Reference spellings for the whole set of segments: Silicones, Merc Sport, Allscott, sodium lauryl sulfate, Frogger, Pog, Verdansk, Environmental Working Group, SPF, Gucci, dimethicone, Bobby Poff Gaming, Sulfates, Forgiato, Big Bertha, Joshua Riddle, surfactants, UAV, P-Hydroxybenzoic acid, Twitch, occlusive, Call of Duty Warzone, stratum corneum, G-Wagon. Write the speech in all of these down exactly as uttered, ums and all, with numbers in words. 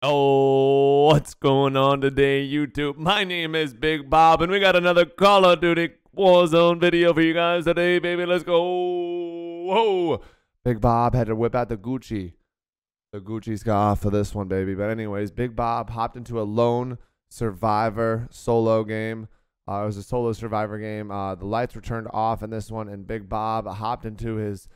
Oh, what's going on today, YouTube? My name is Big Bob, and we got another Call of Duty Warzone video for you guys today, baby. Let's go. Whoa. Big Bob had to whip out the Gucci. The Gucci's got off for this one, baby. But anyways, Big Bob hopped into a lone survivor solo game. Uh, it was a solo survivor game. Uh, the lights were turned off in this one, and Big Bob hopped into his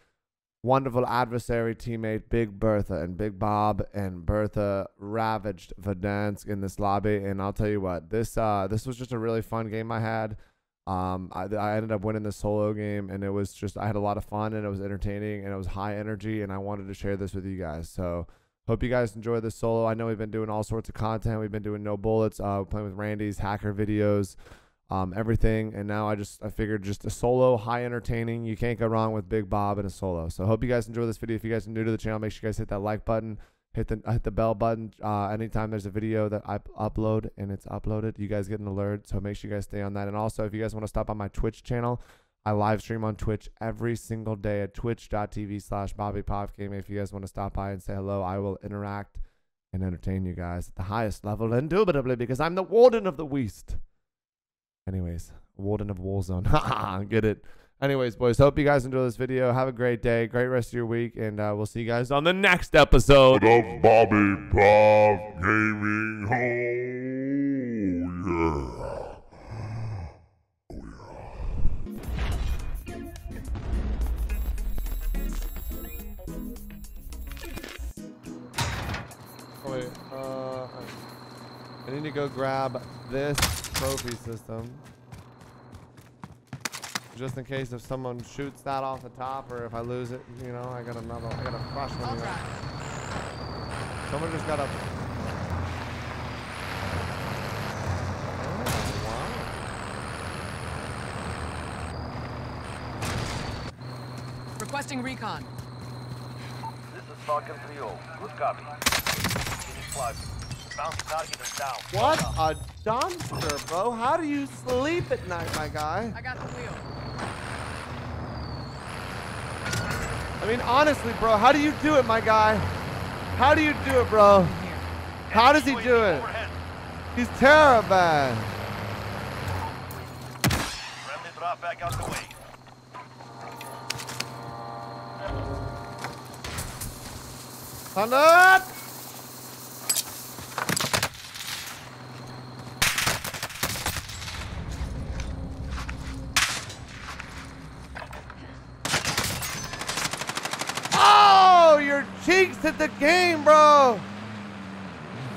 wonderful adversary teammate Big Bertha, and Big Bob and Bertha ravaged Verdansk in this lobby. And I'll tell you what, this uh this was just a really fun game I had. Um, I, I ended up winning the solo game, and it was just I had a lot of fun, and it was entertaining, and it was high energy, and I wanted to share this with you guys. So hope you guys enjoy this solo. I know we've been doing all sorts of content. We've been doing no bullets, uh, playing with Randy's hacker videos. Um, everything, and now I just I figured just a solo, high entertaining. You can't go wrong with Big Bob and a solo. So hope you guys enjoy this video. If you guys are new to the channel, make sure you guys hit that like button, hit the hit the bell button. Uh, anytime there's a video that I upload and it's uploaded, you guys get an alert. So make sure you guys stay on that. And also, if you guys want to stop on my Twitch channel, I live stream on Twitch every single day at twitch dot t v slash bobby poff gaming. If you guys want to stop by and say hello, I will interact and entertain you guys at the highest level, indubitably, because I'm the warden of the West. Anyways, warden of Warzone. Haha, get it. Anyways, boys, hope you guys enjoy this video. Have a great day, great rest of your week, and uh, we'll see you guys on the next episode of Bobby Poff Gaming. Oh, yeah. Oh, yeah. Oh, wait, uh, I need to go grab this trophy system just in case if someone shoots that off the top, or if I lose it, you know, I got another, I got a crush one. Someone just got a oh, wow. Requesting recon. This is Falcon three oh. Good copy. Flag. What a dumpster, bro. How do you sleep at night, my guy? I got the wheel. I mean, honestly, bro, how do you do it, my guy? How do you do it, bro? How does he do it? He's terrible. Drop back out the way. Hundred! Cheeks hit the game, bro.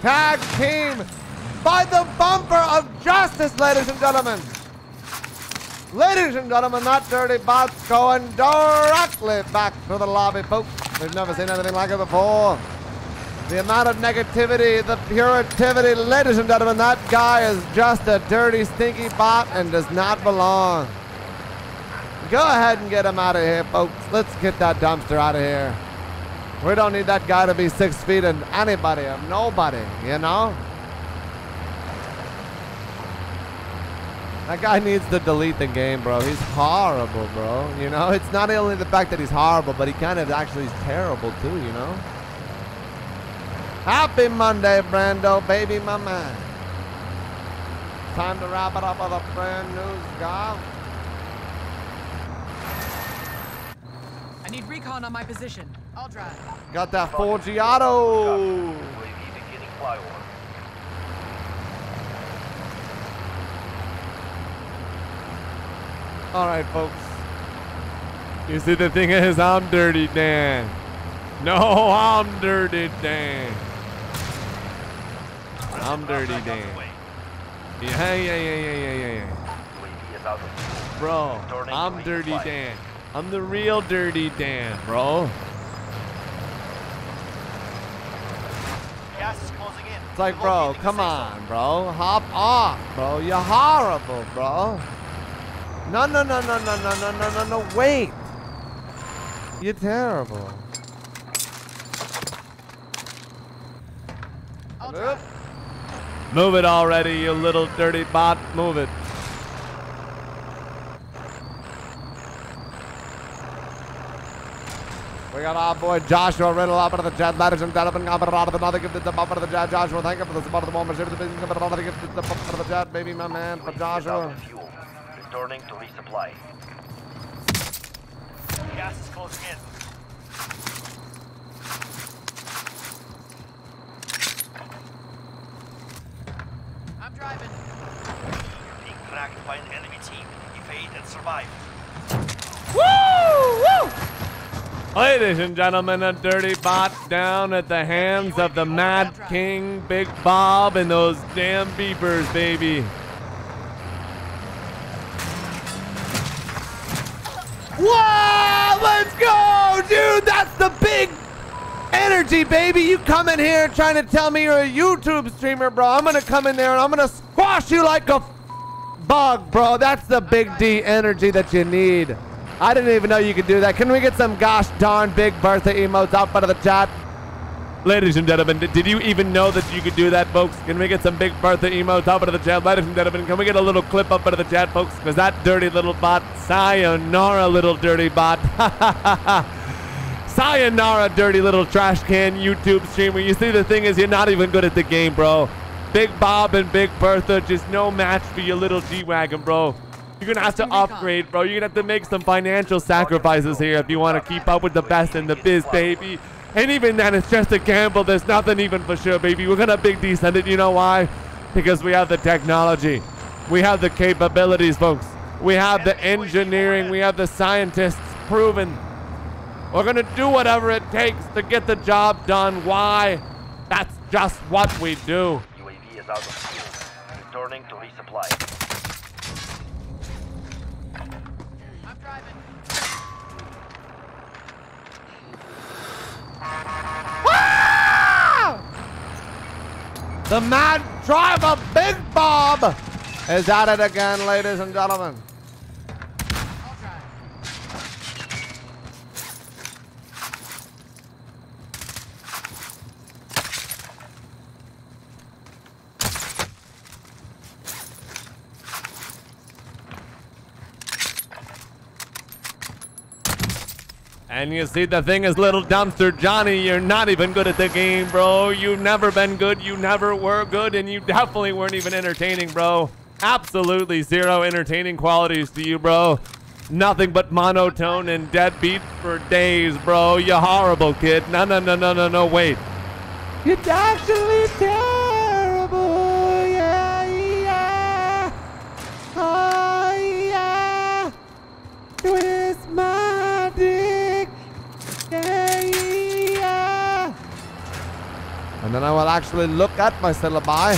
Tag team by the bumper of justice, ladies and gentlemen. Ladies and gentlemen, that dirty bot's going directly back to the lobby, folks. We've never seen anything like it before. The amount of negativity, the purity, ladies and gentlemen, that guy is just a dirty, stinky bot and does not belong. Go ahead and get him out of here, folks. Let's get that dumpster out of here. We don't need that guy to be six feet and anybody or nobody, you know? That guy needs to delete the game, bro. He's horrible, bro. You know, it's not only the fact that he's horrible, but he kind of actually is terrible too, you know? Happy Monday, Brando, baby mama. Time to wrap it up with a brand new guy. I need recon on my position. I'll drive. Got that Forgiato. All right, folks. You see, the thing is, I'm dirty, Dan. No, I'm dirty, Dan. I'm dirty, Dan. Yeah, yeah, yeah, yeah, yeah, yeah. Bro, I'm dirty, Dan. I'm the real dirty Dan, bro. Gas is closing in. It's like, bro, come on, bro. Hop off, bro. You're horrible, bro. No, no, no, no, no, no, no, no, no, no. Wait. You're terrible. Move it already, you little dirty bot. Move it. We got our boy Joshua Riddle up into the chat. Ladies and gentlemen, I'm out of another gift to the bump of the chat. Joshua, thank you for the support of the moment. Give the business of another gift to the bump of the chat, baby, my man, for Joshua. Returning to resupply. Gas is closing in. I'm driving. You're being tracked by an enemy team. Evade and survive. Woo! Woo! Ladies and gentlemen, a dirty bot down at the hands of the Mad King, Big Bob, and those damn beepers, baby. Wow! Let's go, dude! That's the big energy, baby! You come in here trying to tell me you're a YouTube streamer, bro. I'm gonna come in there and I'm gonna squash you like a bug, bro. That's the big D energy that you need. I didn't even know you could do that. Can we get some gosh darn big Bertha emotes out front of the chat? Ladies and gentlemen, did you even know that you could do that, folks? Can we get some big Bertha emotes out front of the chat? Ladies and gentlemen, can we get a little clip up front of the chat, folks? Because that dirty little bot, sayonara little dirty bot. Sayonara dirty little trash can YouTube streamer. You see, the thing is, you're not even good at the game, bro. Big Bob and Big Bertha, just no match for your little G-Wagon, bro. You're gonna have to upgrade, bro. You're gonna have to make some financial sacrifices here if you want to keep up with the best in the biz, baby. And even then, it's just a gamble. There's nothing even for sure, baby. We're gonna big descend it. You know why? Because we have the technology. We have the capabilities, folks. We have the engineering. We have the scientists proven. We're gonna do whatever it takes to get the job done. Why? That's just what we do. U A V is out of fuel. Returning to resupply. The mad driver, Big Bob, is at it again, ladies and gentlemen. And you see, the thing is, little dumpster Johnny, you're not even good at the game, bro. You've never been good, you never were good, and you definitely weren't even entertaining, bro. Absolutely zero entertaining qualities to you, bro. Nothing but monotone and deadbeat for days, bro. You're horrible, kid. No, no, no, no, no, no, wait. You're actually terrible, yeah, yeah. Oh, yeah. Twist my dick. And then I will actually look at my syllabi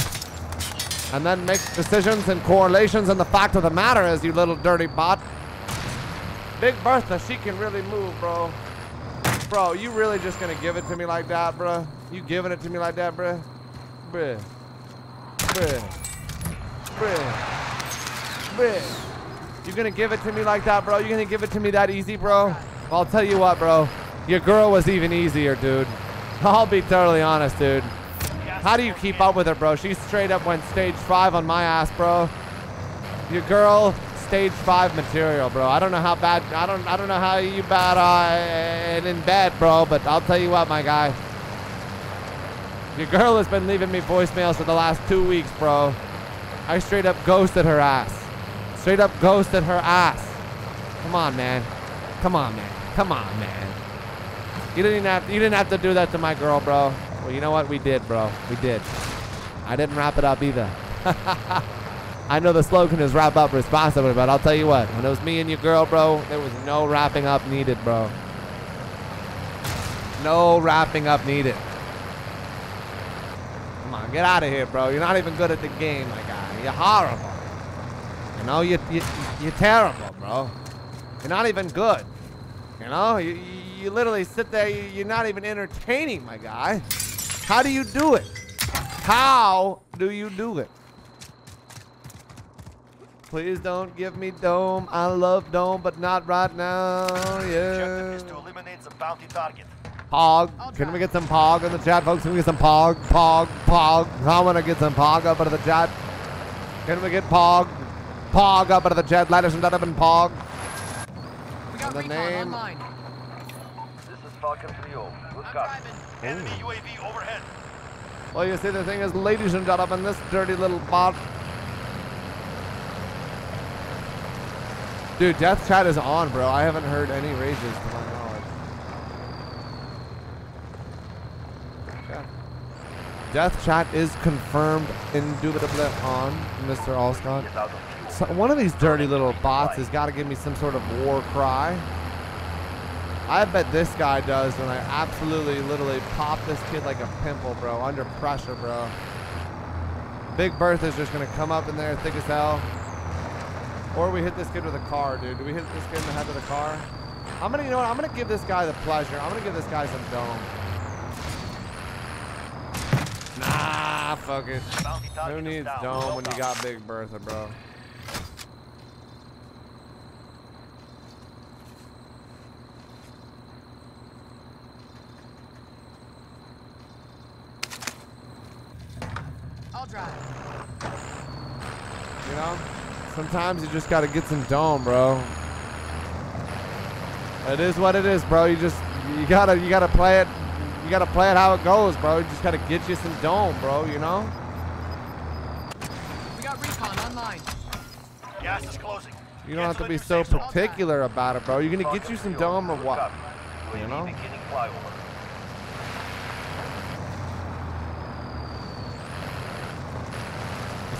and then make decisions and correlations, and the fact of the matter is, you little dirty bot, Big Bertha, she can really move, bro. Bro, you really just gonna give it to me like that, bro? You giving it to me like that, bro? Bruh. Bruh. Bruh. Bruh. You gonna give it to me like that, bro? You gonna give it to me that easy, bro? Well, I'll tell you what, bro. Your girl was even easier, dude. I'll be totally honest, dude. How do you keep up with her, bro? She straight up went stage five on my ass, bro. Your girl, stage five material, bro. I don't know how bad, I don't, I don't know how you bad are uh, in bed, bro, but I'll tell you what, my guy. Your girl has been leaving me voicemails for the last two weeks, bro. I straight up ghosted her ass. Straight up ghosted her ass. Come on, man. Come on, man. Come on, man. You didn't have to, you didn't have to do that to my girl, bro. Well, you know what? We did, bro. We did. I didn't wrap it up either. I know the slogan is wrap up responsibly, but I'll tell you what. When it was me and your girl, bro, there was no wrapping up needed, bro. No wrapping up needed. Come on, get out of here, bro. You're not even good at the game, my guy. You're horrible. You know, you, you, you're terrible, bro. You're not even good. You know, you, you You literally sit there, you're not even entertaining, my guy. How do you do it? How do you do it? Please don't give me Dome. I love Dome, but not right now. Yeah. Objective is to eliminate the bounty target. Pog. Can we get some Pog in the chat, folks? Can we get some Pog? Pog. Pog. I want to get some Pog up out of the chat. Can we get Pog? Pog up out of the chat. Ladies and gentlemen, Pog. We got the name. Online. Falcon three zero. Good copy. Enemy U A V overhead. Well, you see, the thing is, ladies and gentlemen, this dirty little bot. Dude, death chat is on, bro. I haven't heard any rages to my knowledge. Yeah. Death chat is confirmed, indubitably on, Mister Allscott. So one of these dirty little bots has got to give me some sort of war cry. I bet this guy does when I absolutely, literally pop this kid like a pimple, bro. Under pressure, bro. Big Bertha's just gonna come up in there, thick as hell. Or we hit this kid with a car, dude. Do we hit this kid in the head with a car? I'm gonna, you know what? I'm gonna give this guy the pleasure. I'm gonna give this guy some dome. Nah, fuck it. Who needs dome when you got Big Bertha, bro? You know, sometimes you just gotta get some dome, bro. It is what it is, bro. You just you gotta you gotta play it. You gotta play it how it goes, bro. You just gotta get you some dome, bro. You know. We got recon online. Gas is closing. You don't have to be so particular about it, bro. You're gonna get you some dome or what? You know.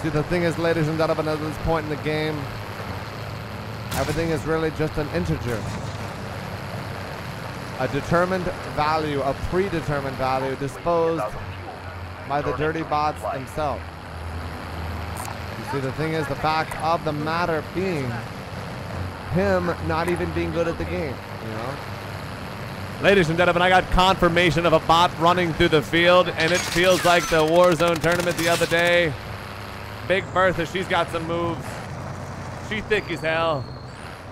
See, the thing is, ladies and gentlemen, at this point in the game, everything is really just an integer. A determined value, a predetermined value, disposed by the dirty bots themselves. You see, the thing is, the fact of the matter being, him not even being good at the game, you know? Ladies and gentlemen, I got confirmation of a bot running through the field, and it feels like the Warzone tournament the other day. Big Bertha, she's got some moves. She thick as hell.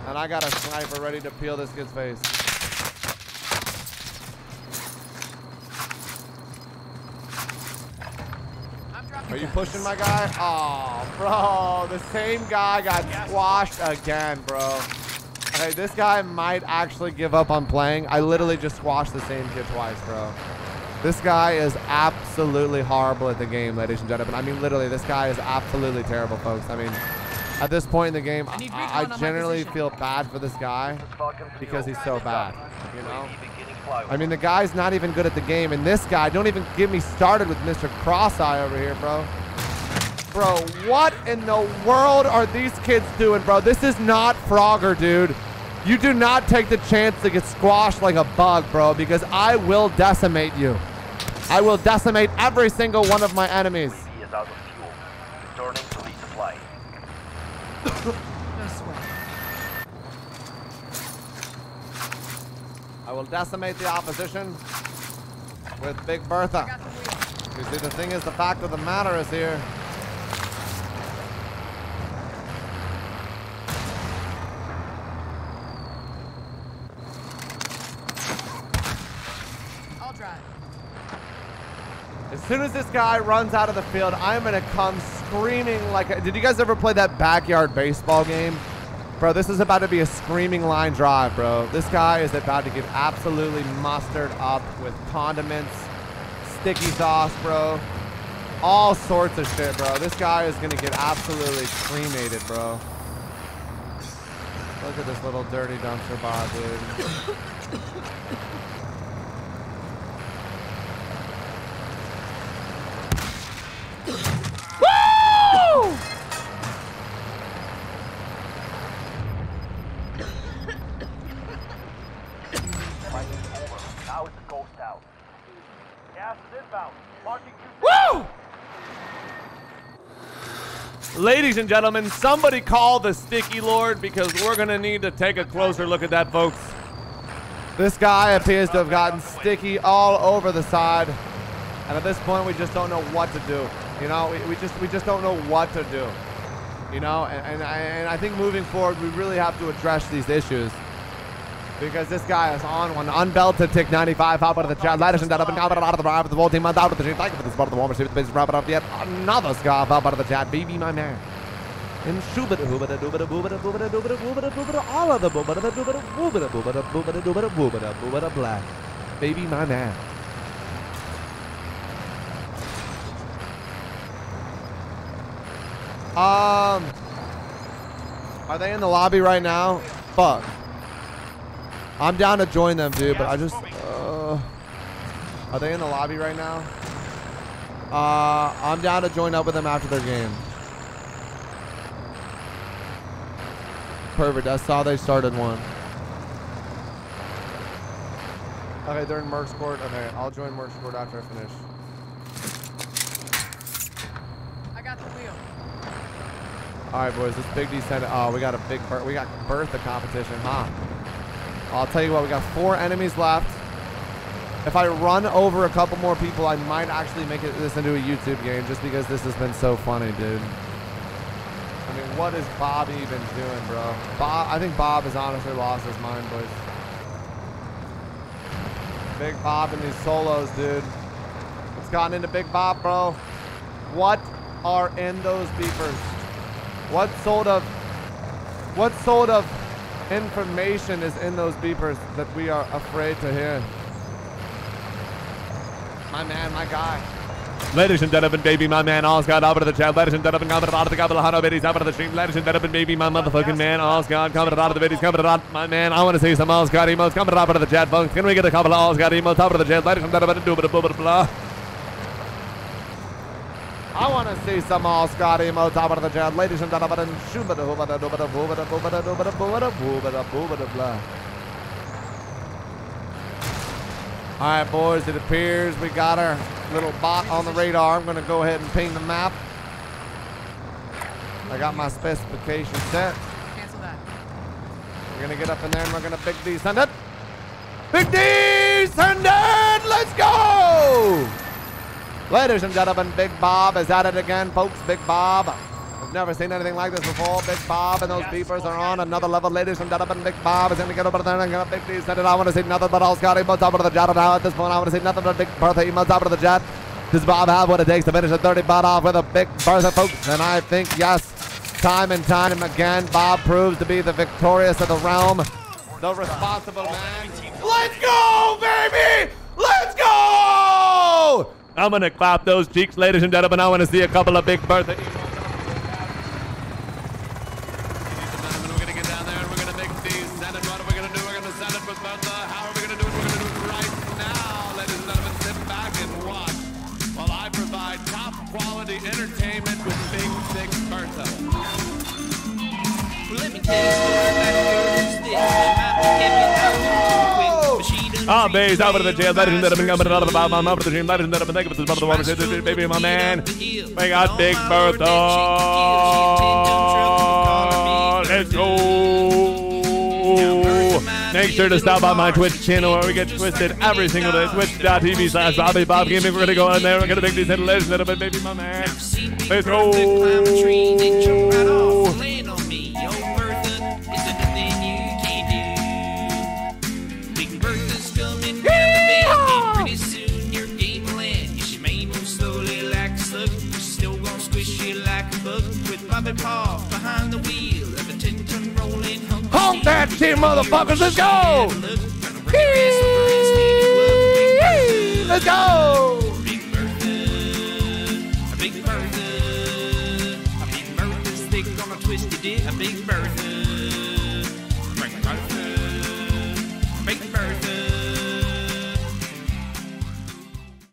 And I got a sniper ready to peel this kid's face. Are you pushing my guy? Oh, bro, the same guy got squashed again, bro. Hey, this guy might actually give up on playing. I literally just squashed the same kid twice, bro. This guy is absolutely horrible at the game, ladies and gentlemen. I mean, literally, this guy is absolutely terrible, folks. I mean, at this point in the game, I, I, I generally feel bad for this guy because he's so bad, you know? I mean, the guy's not even good at the game, and this guy, don't even get me started with Mister Cross-Eye over here, bro. Bro, what in the world are these kids doing, bro? This is not Frogger, dude. You do not take the chance to get squashed like a bug, bro, because I will decimate you. I will decimate every single one of my enemies. Is out of fuel. Returning to resupply. No sweat. I will decimate the opposition with Big Bertha. You see, the thing is, the fact of the matter is here. As soon as this guy runs out of the field, I'm gonna come screaming like a, did you guys ever play that backyard baseball game? Bro, this is about to be a screaming line drive, bro. This guy is about to get absolutely mustered up with condiments, sticky sauce, bro. All sorts of shit, bro. This guy is gonna get absolutely cremated, bro. Look at this little dirty dumpster bot, dude. Woo! Now it's a ghost out. Gas is inbound. Marking two. Woo! Ladies and gentlemen, somebody call the Sticky Lord because we're gonna need to take a closer look at that, folks. This guy appears to have gotten sticky all over the side, and at this point, we just don't know what to do. You know, we, we just we just don't know what to do. You know, and, and, I, and I think moving forward, we really have to address these issues because this guy is on one. Unbelted tick ninety-five, hop out of the chat. Ladies and gentlemen, out of the drive with the whole team. Out of the team. Thank you for the support of the warm receiver. The business wrap it up yet. Another scarf up out of the chat. Baby, my man. And shoobada, boobada, boobada, boobada, boobada, boobada, boobada, boobada, all of the boobada, boobada, boobada, boobada, boobada, boobada, boobada, black. baby, my man. Um, are they in the lobby right now? Fuck. I'm down to join them, dude, but I just, uh, are they in the lobby right now? Uh, I'm down to join up with them after their game. Perfect, I saw they started one. Okay, they're in Merc Sport. Okay, I'll join Merc Sport after I finish. All right, boys, this big descent. Oh, we got a big birth. We got birth the competition, huh? I'll tell you what, we got four enemies left. If I run over a couple more people, I might actually make it this into a YouTube game just because this has been so funny, dude. I mean, what has Bobby been doing, bro? Bob, I think Bob has honestly lost his mind, boys. Big Bob and these solos, dude. It's gotten into Big Bob, bro. What are in those beepers? What sort of, what sort of information is in those beepers that we are afraid to hear? My man, my guy. Ladies and gentlemen, baby, my man, Oscar, over to the chat. Ladies and gentlemen, coming out of the capital, Hano, babies, over to the stream. Ladies and gentlemen, baby, my motherfucking man, Oscar, coming out of the babies, coming out. My man, I want to see some Oscar emotes, coming out of the chat, folks. Can we get a couple of Oscar emotes over to the chat? Ladies and gentlemen, do blah, blah, blah, blah. I want to see some all Scotty Mo top of the chat, ladies and gentlemen. Alright, boys, it appears we got our little bot on the radar. I'm going to go ahead and ping the map. I got my specification set. Cancel that. We're going to get up in there and we're going to big D send it. Big D send it! Let's go! Ladies and gentlemen, Big Bob is at it again, folks. Big Bob. I've never seen anything like this before. Big Bob and those yes, beepers are on another level. Ladies and gentlemen, Big Bob is going to get over there and get a big D send it. I want to see nothing but all Scotty emotes over to the jet now. At this point, I want to see nothing but big Bertha emotes over to the jet. Does Bob have what it takes to finish a thirty butt off with a big Bertha, folks? And I think, yes, time and time again, Bob proves to be the victorious of the realm, the responsible man. Let's go, baby! Let's go! I'm gonna clap those cheeks, ladies and gentlemen. I want to see a couple of big birthday. We're gonna get down there and we're gonna make these send it. What are we gonna do? We're gonna send it with Bertha. How are we gonna do it? We're gonna do it right now, ladies and gentlemen. Sit back and watch while I provide top quality entertainment with Big Thick Bertha. Let me tell you this. Ah, babies, over to the jail. Ladies and gentlemen, coming out of the bottom. I'm over to the gym. Ladies and gentlemen, thank you for this mother of baby, my man. We got Big Bertha. Let's go. Make sure to stop by my Twitch channel where we get twisted every single day. twitch dot T V slash Bobby Poff Gaming. We're going to go in there. We're going to make these little ladies and gentlemen, baby, my man. Let's go. Behind the wheel of a ten-ton rolling home. Honk that shit, motherfuckers. Let's go. Let's go. Big Bertha, a big Bertha, a big Bertha's thick on a twisted dick, a big Bertha.